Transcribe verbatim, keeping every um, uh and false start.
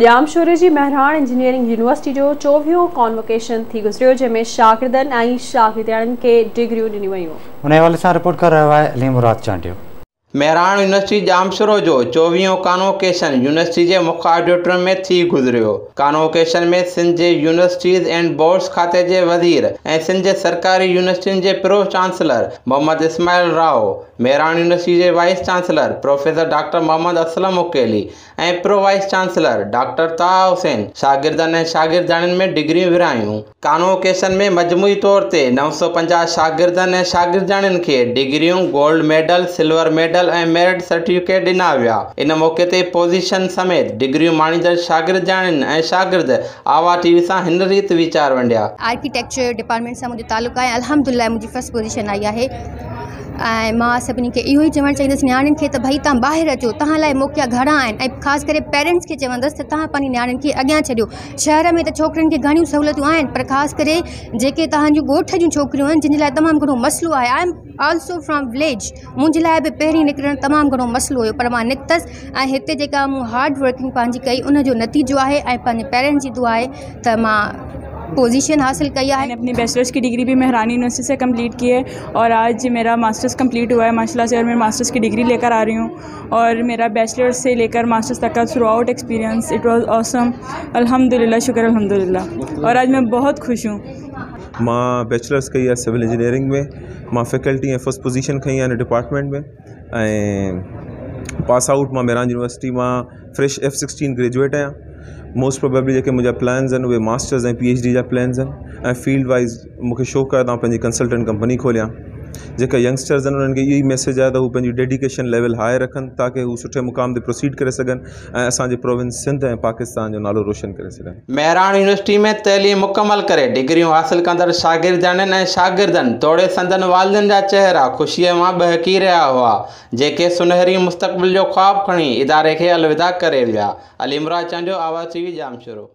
जामशोरे जी Mehran engineering university जो चोवीहों कॉन्वोकेशन थी गुजरियो जंहिंमें शागिर्दनि ऐं शागिर्दियाणनि खे डिग्रियूं ॾिनियूं वयूं। हुन हवाले सां रिपोर्ट कर रहियो आहे अली मुराद चांडियो। मेहरान यूनिवर्सिटी जामशोरो जो चोवीहों कॉन्वोकेशन यूनिवर्सिटी के मुख्य ऑडिटोरियम में थी गुजरियो। कॉन्वोकेशन में सिंध के यूनिवर्सिटीज़ एंड बोर्ड्स खाते के वजीर ए सिंध के सरकारी यूनिवर्सिटी के pro chancellor Mohammad Ismail Rao, Mehran university के vice chancellor professor doctor Mohammad Aslam उकेली ए pro vice chancellor doctor Taha Hussain शागिर्दन ए शागिर्दान में डिग्री विरायूं। कॉन्वोकेशन में मजमूई तौर पर नौ सौ पंजाह शागिर्दन ए शागिर्दान के डिग्रियों, गोल्ड मेडल, सिल्वर मेडल ऐं मेरिट सर्टिफिकेट दिना विया। इन मौके ते पोजीशन समेत डिग्रियूं माणींदड़ शागिर्दाणिन ऐं शागिर्द आवाज़ टीवी सां हिन रीत वीचार वंडिया। आर्किटेक्चर डिपार्टमेंट सां मुंहिंजो तालुक़ु आहे। अल्हम्दुलिल्लाह मुंहिंजी फर्स्ट पोजीशन आई आहे ऐं मां सभिनी खे इहो ई चवणु चाहींदसि नियाणियुनि खे त भई तव्हां ॿाहिरि अचो, तव्हां लाइ मौक़ा घणा आहिनि ऐं ख़ासि करे पेरेंट्स खे चवंदसि त तव्हां पंहिंजी नियाणियुनि खे अॻियां छॾियो। शहर में त छोकिरियुनि खे घणियूं सहूलियतूं आहिनि पर ख़ासि करे जेके तव्हांजी ॻोठ जूं छोकिरियूं आहिनि जिन लाइ तमामु घणो मसइलो आहे। I am also from village, मुझे लाइ भी पैर निकरण तमाम घो मसलो हो पर निकतस ए हिते जेका मूं हार्ड वर्किंग पाँच कई उनजो नतीजो है ए पेरेंट्स की दुआ है तो माँ पोजीशन हासिल किया है। मैंने अपनी बैचलर्स की डिग्री भी मेहरान यूनिवर्सिटी से कंप्लीट की है और आज मेरा मास्टर्स कंप्लीट हुआ है माशाल्लाह से और मैं मास्टर्स की डिग्री लेकर आ रही हूँ और मेरा बैचलर्स से लेकर मास्टर्स तक का throughout experience it was awesome. अल्हम्दुलिल्लाह, शुक्र अल्हम्दुलिल्लाह और आज मैं बहुत खुश हूँ। मां बैचलर्स कई है सिविल इंजीनियरिंग में, मां फैकल्टी ऐं फर्स्ट पोजीशन खई है डिपार्टमेंट में ए पास आउट मां मेहरान यूनिवर्सिटी में फ्रेश एफ सिक्सटीन ग्रेजुएट आया। मोस्ट प्रोबेबली जेके मुझा प्लान्स आन वे मास्टर्स ए पीएचडी जा प्लान्स आन। फील्ड वाइज मुख्य शौक है तो पैं कंसल्टेंट कंपनी खोलिया। जेका यंगस्टर्स आन उनके यही मैसेज है तो पैं डेडिकेशन लेवल हाई रखन ताकि वो सुठे मुकाम से प्रोसीड कर सकन ए असांजे प्रोविंस सिंध ए पाकिस्तान जो नालो रोशन कर सकन। मेहरान यूनिवर्सिटी में तैलीम मुकम्मल करे डिग्रियों हासिल कंदड़ शागिर्दानन ए शागिर्दन तोड़े संदन वालिदन जा चेहरा खुशी में बहकी रहा हुआ जेके सुनहरी मुस्तकबिल जो ख्वाब खणी इदारे के अलविदा करे विया। अली मुराद चांडियो, आवाज़ टीवी, जामशोरो।